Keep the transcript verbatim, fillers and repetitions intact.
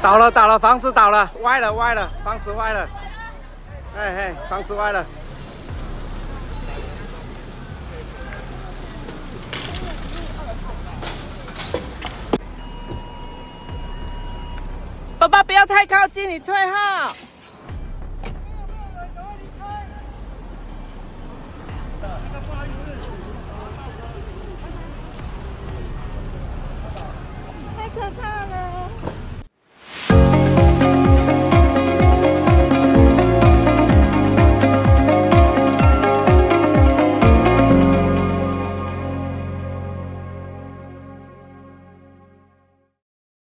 倒了倒了，房子倒了，歪了歪了，房子歪了，哎哎，房子歪了。 爸爸，不要太靠近，你退后。